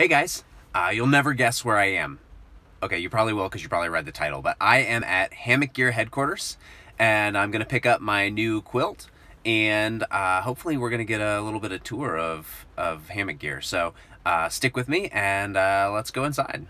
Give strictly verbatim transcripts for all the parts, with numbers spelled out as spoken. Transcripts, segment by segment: Hey guys, uh, you'll never guess where I am. Okay, you probably will because you probably read the title, but I am at Hammock Gear headquarters and I'm gonna pick up my new quilt and uh, hopefully we're gonna get a little bit of tour of, of Hammock Gear. So uh, stick with me and uh, let's go inside.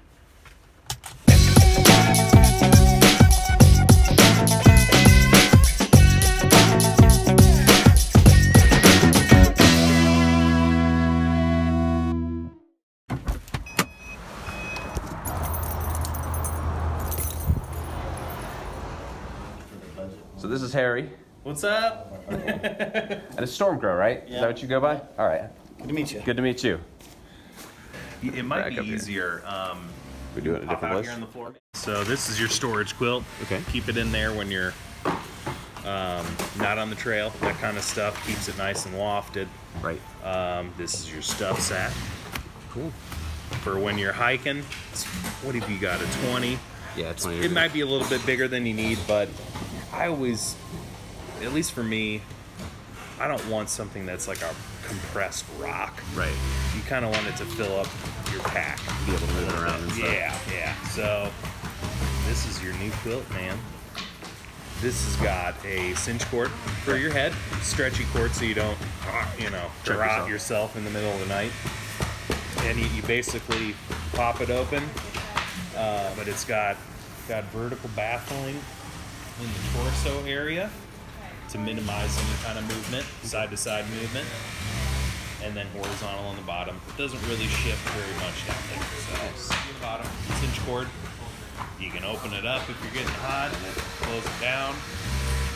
So this is Harry. What's up? And it's Stormcrow, right? Yeah. Is that what you go by? All right. Good to meet you. Good to meet you. It might right, be easier. Um, we do it a different place. Here on the floor. So this is your storage quilt. Okay. Keep it in there when you're um, not on the trail. That kind of stuff keeps it nice and lofted. Right. Um, this is your stuff sack. Cool. For when you're hiking. What have you got? A twenty. Yeah, twenty. It might be a little bit bigger than you need, but I always, at least for me, I don't want something that's like a compressed rock. Right. You kind of want it to fill up your pack. Be able to move it around and stuff. Yeah, yeah. So this is your new quilt, man. This has got a cinch cord for your head, stretchy cord so you don't, you know, drop yourself. yourself in the middle of the night. And you, you basically pop it open, uh, but it's got got vertical baffling in the torso area to minimize any kind of movement, side-to-side movement, and then horizontal on the bottom. It doesn't really shift very much down there. So see the bottom, cinch cord. You can open it up if you're getting hot, close it down.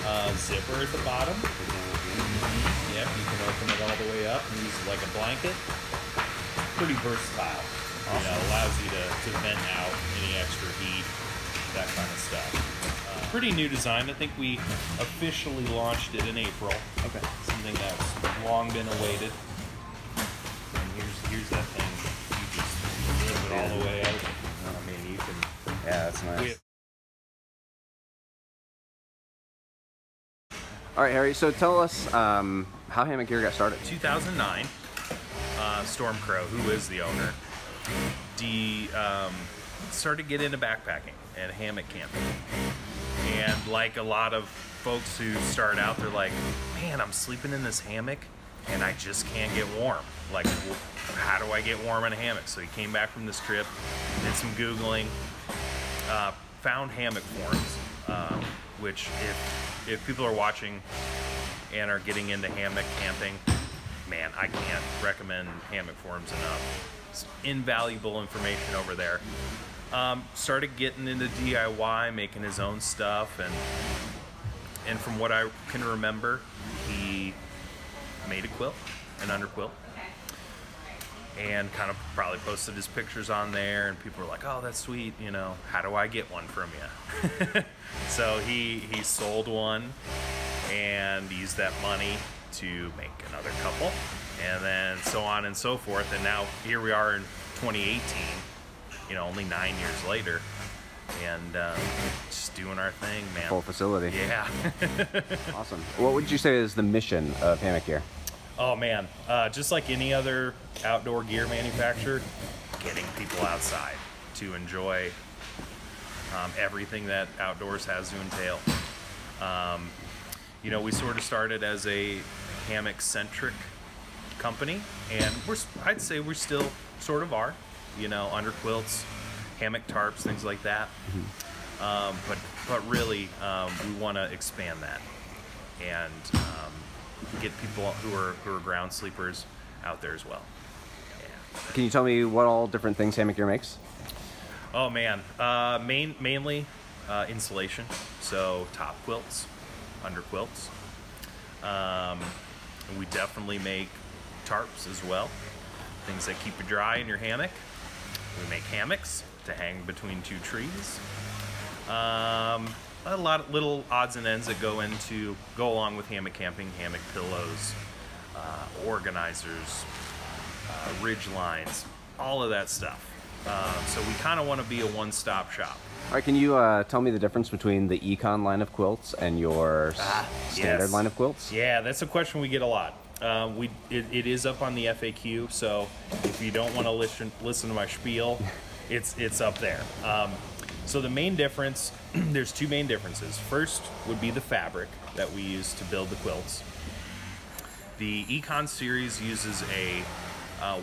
Uh, zipper at the bottom. Yep, you can open it all the way up and use it like a blanket. Pretty versatile. Awesome. You know, allows you to, to vent out any extra heat, that kind of stuff. Pretty new design. I think we officially launched it in April. Okay. Something that's long been awaited. And here's here's that thing. You just lift it all the way out. Oh, I mean, you can. Yeah, that's nice. All right, Harry. So tell us um, how Hammock Gear got started. two thousand nine. Uh, Stormcrow, who is the owner, D, um, started getting into backpacking and hammock camping. And like a lot of folks who start out, they're like, man, I'm sleeping in this hammock and I just can't get warm. Like, how do I get warm in a hammock? So he came back from this trip, did some Googling, uh, found Hammock Forums, um, which if, if people are watching and are getting into hammock camping, man, I can't recommend Hammock Forums enough. It's invaluable information over there. Um, started getting into D I Y, making his own stuff, and and from what I can remember, he made a quilt, an underquilt, and kind of probably posted his pictures on there, and people were like, oh, that's sweet, you know, how do I get one from you? So he, he sold one and used that money to make another couple, and then so on and so forth, and now here we are in twenty eighteen. You know, only nine years later, and um, just doing our thing, man. Full facility. Yeah. Awesome. What would you say is the mission of Hammock Gear? Oh, man. Uh, just like any other outdoor gear manufacturer, getting people outside to enjoy um, everything that outdoors has to entail. Um, you know, we sort of started as a hammock-centric company, and we're, I'd say we still sort of are. You know, under quilts, hammock tarps, things like that. Mm-hmm. um, but but really, um, we want to expand that and um, get people who are who are ground sleepers out there as well. Yeah. Can you tell me what all different things Hammock Gear makes? Oh man, uh, main mainly uh, insulation, so top quilts, under quilts. Um, and we definitely make tarps as well, things that keep you dry in your hammock. We make hammocks to hang between two trees. Um, a lot of little odds and ends that go into, go along with hammock camping, hammock pillows, uh, organizers, uh, ridge lines, all of that stuff. Um, so we kind of want to be a one-stop shop. All right, can you uh, tell me the difference between the Econ line of quilts and your ah, standard yes. line of quilts? Yeah, that's a question we get a lot. Uh, we it, it is up on the F A Q, so if you don't want to listen listen to my spiel, it's it's up there. Um, so the main difference, there's two main differences. First would be the fabric that we use to build the quilts. The Econ series uses a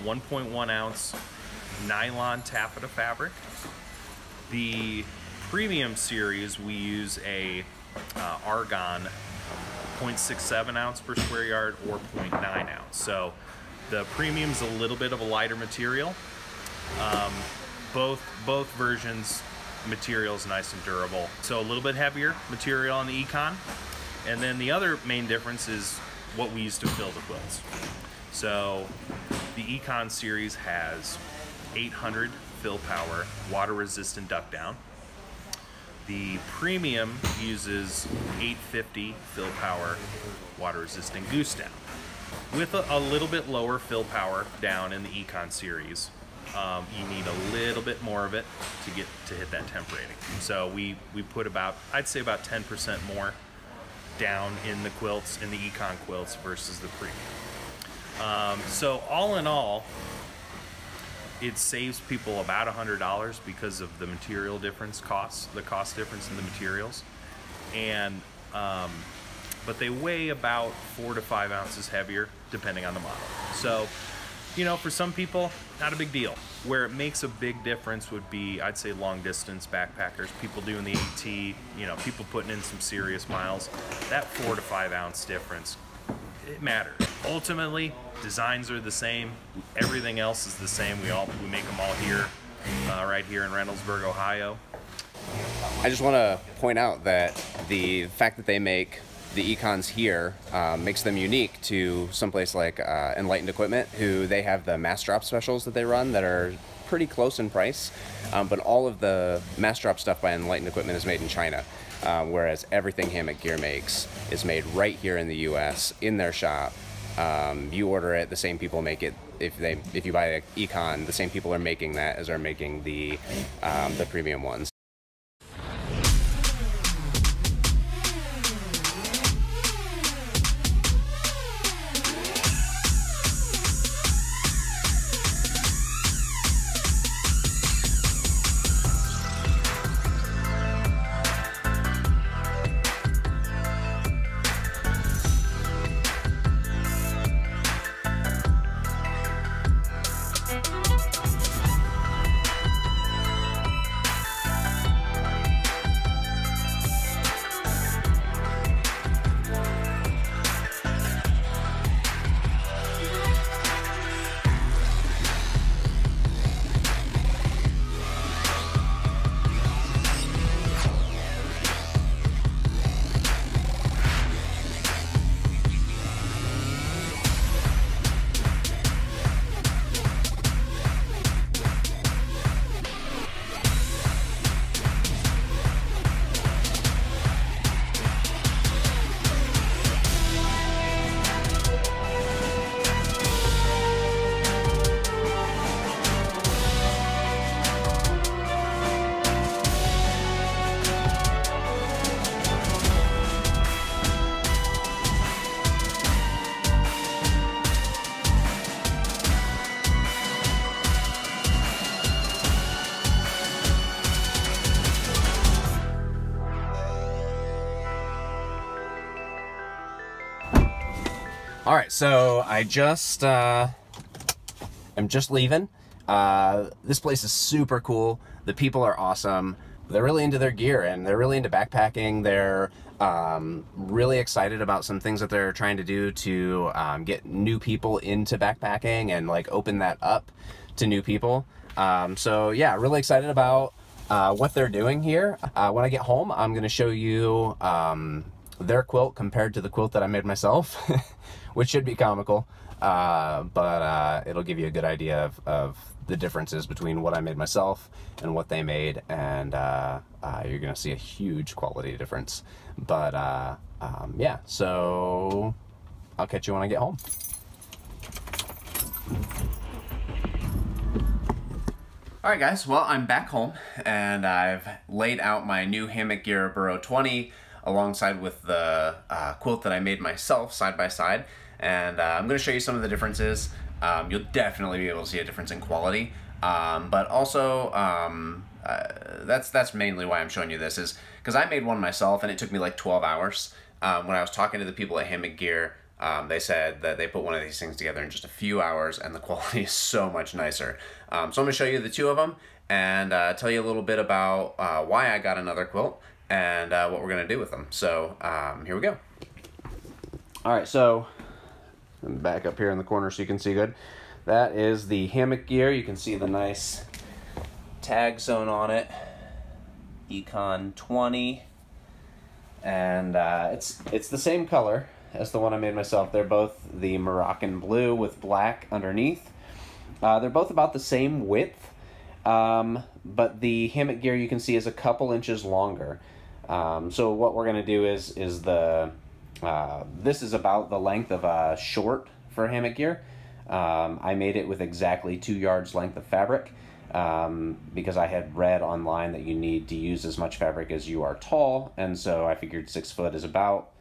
one point one ounce nylon taffeta fabric. The premium series, we use a uh, argon zero point six seven ounce per square yard or zero point nine ounce. So the premium's a little bit of a lighter material. Um, both both versions material's nice and durable. So a little bit heavier material on the Econ. And then the other main difference is what we use to fill the quilts. So the Econ series has eight hundred fill power water resistant duck down. The premium uses eight fifty fill power water resistant goose down, with a, a little bit lower fill power down in the Econ series. Um, you need a little bit more of it to get to hit that temp rating. So we we put about, I'd say about ten percent more down in the quilts, in the Econ quilts versus the premium. Um, so all in all, it saves people about a hundred dollars because of the material difference costs, the cost difference in the materials. And, um, but they weigh about four to five ounces heavier depending on the model. So, you know, for some people, not a big deal. Where it makes a big difference would be, I'd say, long distance backpackers, people doing the AT, you know, people putting in some serious miles. That four to five ounce difference, it matters. Ultimately, designs are the same. Everything else is the same. We all we make them all here, uh, right here in Reynoldsburg, Ohio. I just want to point out that the fact that they make the Econs here uh, makes them unique to someplace like uh, Enlightened Equipment, who they have the mass drop specials that they run that are pretty close in price. Um, but all of the mass drop stuff by Enlightened Equipment is made in China. Uh, whereas everything Hammock Gear makes is made right here in the U S in their shop. Um, you order it, the same people make it. If they, if you buy an Econ, the same people are making that as are making the um, the premium ones. All right, so I just, uh, I'm just leaving. Uh, this place is super cool. The people are awesome. They're really into their gear and they're really into backpacking. They're um, really excited about some things that they're trying to do to um, get new people into backpacking and like open that up to new people. Um, so yeah, really excited about uh, what they're doing here. Uh, when I get home, I'm gonna show you um, their quilt compared to the quilt that I made myself, which should be comical, uh, but uh, it'll give you a good idea of, of the differences between what I made myself and what they made, and uh, uh, you're gonna see a huge quality difference. But uh, um, yeah, so I'll catch you when I get home. All right guys, well, I'm back home and I've laid out my new Hammock Gear Burrow twenty alongside with the uh, quilt that I made myself side by side, and uh, I'm going to show you some of the differences. Um, you'll definitely be able to see a difference in quality, um, but also um, uh, that's that's mainly why I'm showing you this, is because I made one myself and it took me like twelve hours. Um, when I was talking to the people at Hammock Gear, um, they said that they put one of these things together in just a few hours and the quality is so much nicer. Um, so I'm going to show you the two of them and uh, tell you a little bit about uh, why I got another quilt and uh, what we're going to do with them. So um, here we go. All right, so back up here in the corner so you can see good. That is the Hammock Gear. You can see the nice tag zone on it, Econ twenty, and uh, it's it's the same color as the one I made myself. They're both the Moroccan blue with black underneath. Uh, they're both about the same width, um, but the Hammock Gear you can see is a couple inches longer. Um, so what we're gonna do is is the Uh, this is about the length of a short for Hammock Gear. Um, I made it with exactly two yards length of fabric um, because I had read online that you need to use as much fabric as you are tall, and so I figured six foot is about,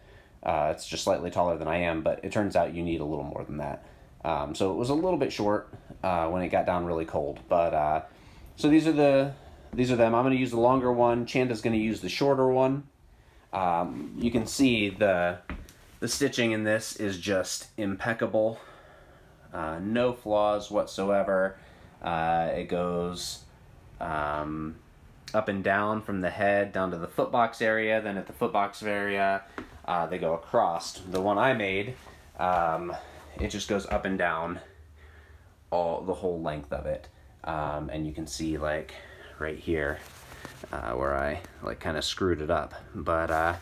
uh, it's just slightly taller than I am, but it turns out you need a little more than that. Um, so it was a little bit short uh, when it got down really cold, but uh, so these are the these are them. I'm going to use the longer one. Chanda's going to use the shorter one. Um, you can see the the stitching in this is just impeccable, uh, no flaws whatsoever. Uh, it goes um, up and down from the head down to the foot box area, then at the foot box area uh, they go across. The one I made, um, it just goes up and down all the whole length of it, um, and you can see like right here Uh, where I like kind of screwed it up, but uh,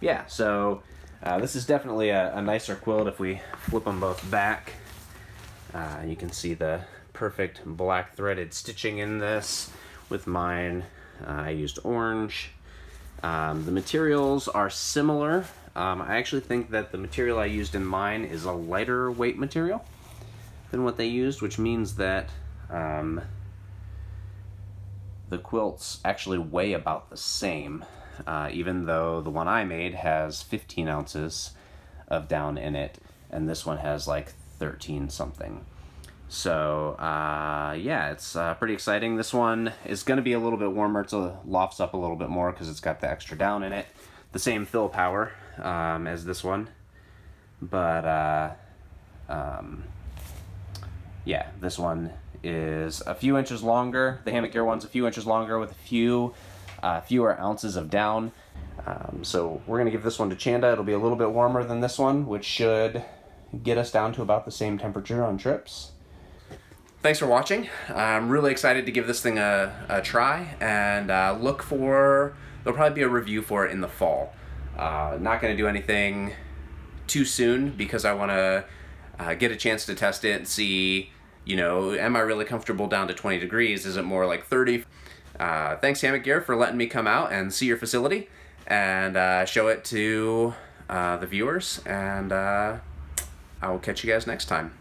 yeah, so uh, this is definitely a, a nicer quilt. If we flip them both back, uh, you can see the perfect black threaded stitching in this. With mine, uh, I used orange. Um, the materials are similar. Um, I actually think that the material I used in mine is a lighter weight material than what they used, which means that um, the quilts actually weigh about the same, uh, even though the one I made has fifteen ounces of down in it, and this one has like thirteen something. So uh, yeah, it's uh, pretty exciting. This one is going to be a little bit warmer. It's a, lofts up a little bit more because it's got the extra down in it. The same fill power um, as this one, but uh, um, yeah, this one is a few inches longer. The Hammock Gear one's a few inches longer with a few uh, fewer ounces of down. Um, so we're gonna give this one to Chanda. It'll be a little bit warmer than this one, which should get us down to about the same temperature on trips. Thanks for watching. I'm really excited to give this thing a, a try, and uh, look for, there'll probably be a review for it in the fall. Uh, not gonna do anything too soon because I wanna uh, get a chance to test it and see, you know, am I really comfortable down to twenty degrees? Is it more like thirty? Uh, thanks, Hammock Gear, for letting me come out and see your facility and uh, show it to uh, the viewers. And uh, I will catch you guys next time.